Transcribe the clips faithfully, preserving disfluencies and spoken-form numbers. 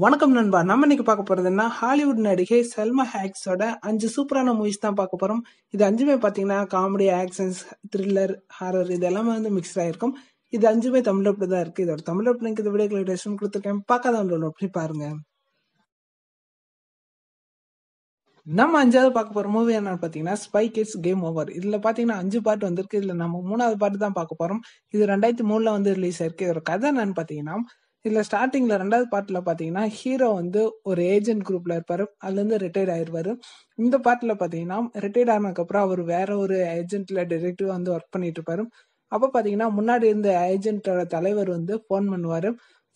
வணக்கம் நண்பா, நம்ம இன்னைக்கு பார்க்க போறதுன்னா ஹாலிவுட் நடிகை சல்மா ஹேக்ஸோட அஞ்சு சூப்பரான மூவிஸ் தான் பார்க்க போறோம். இது அஞ்சுமே பாத்தீங்கன்னா காமெடி, ஆக்ஷன்ஸ், த்ரில்லர், ஹாரர் இது எல்லாமே வந்து மிக்ஸ் ஆயிருக்கும். இது அஞ்சுமே தமிழ் அப்படி தான் இருக்கு. இதோட தமிழ் அப்படிங்க இந்த வீடியோ கிளேஷன் கொடுத்துருக்கேன், பார்க்காத அப்படி பாருங்க. நம்ம அஞ்சாவது பார்க்க போகிற மூவி என்னன்னு பார்த்தீங்கன்னா ஸ்பை கிட்ஸ் கேம் ஓவர். இதில் பார்த்தீங்கன்னா அஞ்சு பாட்டு வந்திருக்கு. இதில் நம்ம மூணாவது பாட்டு தான் பார்க்க போகிறோம். இது ரெண்டாயிரத்தி மூணில் வந்து ரிலீஸ் ஆயிருக்கு. இதோட கதை என்னன்னு பார்த்தீங்கன்னா இதில் ஸ்டார்டிங்கில் ரெண்டாவது பாட்டில் பார்த்தீங்கன்னா ஹீரோ வந்து ஒரு ஏஜென்ட் குரூப்பில் இருப்பார். அதுலேருந்து ரிட்டையர்ட் ஆயிடுவார். இந்த பாட்டில் பார்த்தீங்கன்னா ரிட்டையர்ட் ஆனதுக்கப்புறம் அவர் வேற ஒரு ஏஜென்ட்டில் டிரெக்டிவாக வந்து ஒர்க் பண்ணிட்டு இருப்பார். அப்போ பார்த்தீங்கன்னா முன்னாடி இருந்த ஏஜென்ட்டோட தலைவர் வந்து ஃபோன் பண்ணுவார்.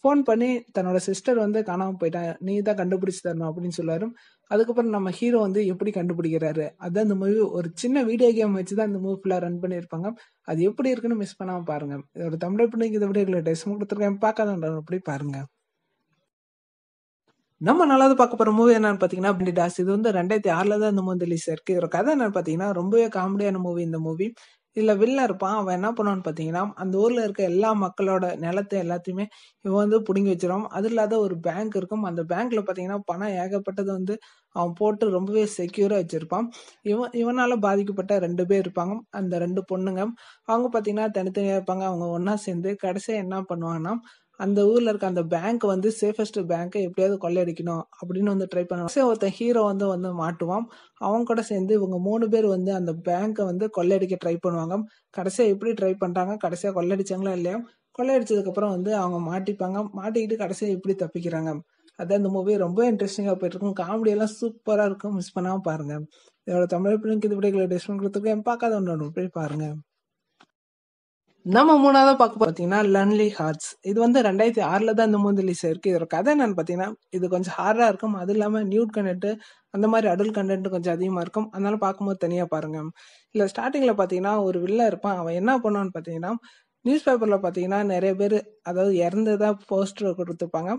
ஃபோன் பண்ணி தன்னோட சிஸ்டர் வந்து காணாமல் போயிட்டான், நீ தான் கண்டுபிடிச்சி தரணும் அப்படின்னு சொல்லுவார். அதுக்கப்புறம் நம்ம ஹீரோ வந்து எப்படி கண்டுபிடிக்கிறாரு அதான் இந்த மூவி. ஒரு சின்ன வீடியோ கேம் வச்சு தான் இந்த மூவி ஃபுல்லாக ரன் பண்ணியிருப்பாங்க. அது எப்படி இருக்குன்னு மிஸ் பண்ணாமல் பாருங்க. இதோட தமிழ் பிள்ளைங்க இந்த வீடியோ டெஸ்ட் கொடுத்துருக்கேன், பார்க்காத அப்படி பாருங்க. நம்ம நாலாவது பார்க்க போகிற மூவி என்னன்னு பார்த்தீங்கன்னா பிண்டி டாஸ். இது வந்து ரெண்டாயிரத்தி ஆறில் தான் இந்த மூவி ரிலீஸ் ஆயிருக்கு. இதோட கதை என்னன்னு பார்த்தீங்கன்னா ரொம்பவே காமெடியான மூவி இந்த மூவி. இல்லை வெளில இருப்பான், அவன் என்ன பண்ணுவான்னு பார்த்தீங்கன்னா அந்த ஊரில் இருக்க எல்லா மக்களோட நிலத்தை எல்லாத்தையுமே இவன் வந்து பிடுங்கி வச்சிருவான். அது இல்லாத ஒரு பேங்க் இருக்கும். அந்த பேங்க்கில் பார்த்தீங்கன்னா பணம் ஏகப்பட்டது வந்து அவன் போட்டு ரொம்பவே செக்யூராக வச்சுருப்பான். இவன் இவனால் பாதிக்கப்பட்ட ரெண்டு பேர் இருப்பாங்க. அந்த ரெண்டு பொண்ணுங்க அவங்க பார்த்தீங்கன்னா தனித்தனியாக இருப்பாங்க. அவங்க ஒன்றா சேர்ந்து கடைசியாக என்ன பண்ணுவாங்கன்னா அந்த ஊரில் இருக்க அந்த பேங்க் வந்து சேஃபஸ்ட் பேங்க்கை எப்படியாவது கொள்ளையடிக்கணும் அப்படின்னு வந்து ட்ரை பண்ணுவாங்க. ஒருத்தன் ஹீரோ வந்து வந்து மாட்டுவான். அவங்க கூட சேர்ந்து இவங்க மூணு பேர் வந்து அந்த பேங்க்கை வந்து கொள்ளையடிக்க ட்ரை பண்ணுவாங்க. கடைசியாக எப்படி ட்ரை பண்ணுறாங்க, கடைசியாக கொள்ளையடிச்சாங்களா இல்லையா, கொள்ளையடிச்சதுக்கப்புறம் வந்து அவங்க மாட்டிப்பாங்க. மாட்டிக்கிட்டு கடைசியாக எப்படி தப்பிக்கிறாங்க அதான் இந்த மூவி. ரொம்ப இன்ட்ரெஸ்டிங்காக போயிட்டு இருக்கும். காமெடியெல்லாம் சூப்பராக இருக்கும், மிஸ் பண்ணாமல் பாருங்க. இதோட தமிழ் பிள்ளைங்க இது விடைகளை டெஸ்ட் பண்ணுறதுக்கு என் பார்க்காத ஒன்று போய் பாருங்க. நம்ம மூணாவது பார்க்க பார்த்தீங்கன்னா லன்லி ஹார்ட்ஸ். இது வந்து ரெண்டாயிரத்தி ஆறில் தான் இந்த மூவி ரிலீஸ் ஆயிருக்கு. இதோட கதை என்னன்னு பார்த்தீங்கன்னா இது கொஞ்சம் ஹாரராக இருக்கும். அது இல்லாமல் நியூட் கண்டென்ட்டு அந்த மாதிரி அடல்ட் கண்டென்ட் கொஞ்சம் அதிகமாக இருக்கும். அதனால பார்க்கும்போது தனியாக பாருங்க. இல்லை ஸ்டார்டிங்கில் பார்த்தீங்கன்னா ஒரு வில்ல இருப்பான். அவன் என்ன பண்ணுவான்னு பார்த்தீங்கன்னா நியூஸ் பேப்பரில் பார்த்தீங்கன்னா நிறைய பேர் அதாவது இறந்ததாக போஸ்டர் கொடுத்துருப்பாங்க.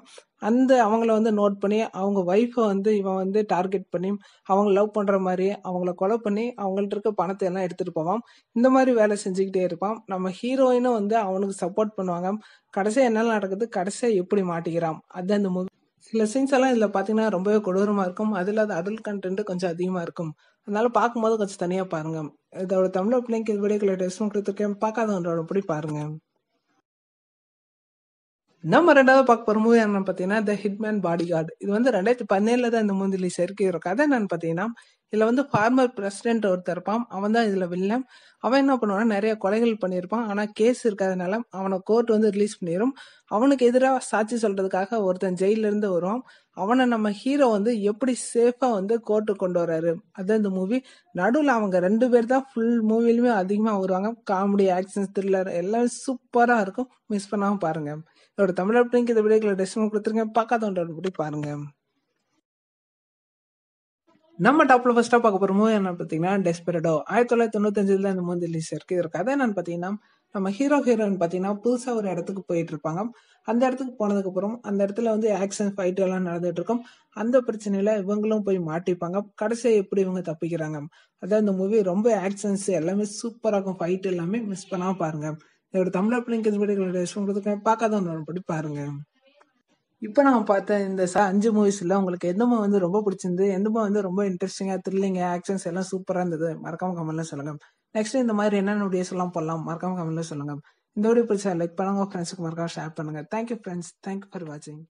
அந்த அவங்கள வந்து நோட் பண்ணி அவங்க ஒய்ஃபை வந்து இவன் வந்து டார்கெட் பண்ணி அவங்க லவ் பண்ணுற மாதிரி அவங்கள கொலை பண்ணி அவங்கள்ட்ட இருக்க பணத்தை எல்லாம் எடுத்துகிட்டு போவான். இந்த மாதிரி வேலை செஞ்சுக்கிட்டே இருப்பான். நம்ம ஹீரோயினும் வந்து அவனுக்கு சப்போர்ட் பண்ணுவாங்க. கடைசியாக என்னெல்லாம் நடக்குது, கடைசியாக எப்படி மாட்டிக்கிறான் அதுதான் இந்த மூவி. சில சீன்ஸ் எல்லாம் இதில் பார்த்தீங்கன்னா ரொம்பவே கொடூரமாக இருக்கும். அது இல்லாத அடல்ட் கண்டென்ட் கொஞ்சம் அதிகமாக இருக்கும். அதனால பார்க்கும்போது கொஞ்சம் தனியாக பாருங்க. இதோட தமிழ் பிள்ளைங்க இது வீடியோ டெஸ்ட் கொடுத்துருக்கேன், பார்க்காதவங்களோட அப்படி பாருங்க. நம்ம ரெண்டாவது பார்க்க போகிற மூவி என்னன்னு பார்த்தீங்கன்னா த ஹிட்மேன் பாடிகார்டு. இது வந்து ரெண்டாயிரத்தி பதினேழுல தான் இந்த மூவி ரிலீஸ் ஆயிருக்கு. இதோட கதை என்னன்னு பார்த்தீங்கன்னா இதில் வந்து ஃபார்மர் பிரசிடென்ட் ஒருத்தர் இருப்பான். அவன் தான் இதில் வில்லன். அவன் என்ன பண்ணுவான்னா நிறைய கொலைகள் பண்ணியிருப்பான். ஆனால் கேஸ் இருக்காதனால அவனை கோர்ட் வந்து ரிலீஸ் பண்ணிடும். அவனுக்கு எதிராக சாட்சி சொல்கிறதுக்காக ஒருத்தன் ஜெயிலிருந்து வருவான். அவனை நம்ம ஹீரோ வந்து எப்படி சேஃபாக வந்து கோர்ட்டுக்கு கொண்டு வர்றாரு அதுதான் இந்த மூவி. நடுவில் அவங்க ரெண்டு பேர் தான் ஃபுல் மூவிலுமே அதிகமாக வருவாங்க. காமெடி, ஆக்ஷன், த்ரில்லர் எல்லாமே சூப்பராக இருக்கும். மிஸ் பண்ணாமல் பாருங்க. இதோட தமிழ் அப்படிங்க இந்த வீடியோக்களை டெஸ்ட் கொடுத்துருங்க, பார்க்காதவன்றபடி பாருங்க. நம்ம டாப்ல ஃபர்ஸ்டா பார்க்க போற மூவி என்ன பார்த்தீங்கன்னா டெஸ்பெரடோ. ஆயிரத்தி தொள்ளாயிரத்தி தொண்ணூத்தஞ்சில் தான் இந்த மூவி ரிலீஸ் ஆயிருக்கு. இதோட கதை என்னன்னு பார்த்தீங்கன்னா நம்ம ஹீரோ ஹீரோயின் பார்த்தீங்கன்னா புதுசாக ஒரு இடத்துக்கு போயிட்டு இருப்பாங்க. அந்த இடத்துக்கு போனதுக்கு அப்புறம் அந்த இடத்துல வந்து ஆக்ஷன் ஃபைட் எல்லாம் நடந்துட்டு இருக்கும். அந்த பிரச்சனையில இவங்களும் போய் மாட்டிப்பாங்க. கடைசியாக எப்படி இவங்க தப்பிக்கிறாங்க அதான் இந்த மூவி. ரொம்ப ஆக்ஷன்ஸ் எல்லாமே சூப்பராக இருக்கும். ஃபைட் எல்லாமே மிஸ் பண்ணாம பாருங்க. இதோட தமிழ் அப்படிங்கிறது பார்க்காதவங்க பாருங்க. இப்போ நம்ம பார்த்த இந்த ச அஞ்சு மூவிஸில் உங்களுக்கு எந்த மூவி வந்து ரொம்ப பிடிச்சிருந்து, எந்த மூவி வந்து ரொம்ப இன்ட்ரெஸ்டிங்காக த்ரில்லிங் ஆக்ஷன்ஸ் எல்லாம் சூப்பராக இருந்தது மறக்காம கமெண்ட்லாம் சொல்லுங்கள். நெக்ஸ்ட் இந்த மாதிரி என்னென்ன வீடியோஸ் எல்லாம் போடலாம் மறக்காம கமெண்ட்லாம் சொல்லுங்கள். இந்த வீடியோ பிடிச்சா லைக் பண்ணுங்கள், ஃப்ரெண்ட்ஸுக்கு மறக்காம ஷேர் பண்ணுங்கள். தேங்க்யூ ஃப்ரெண்ட்ஸ், தேங்க்யூ ஃபார் வாட்சிங்.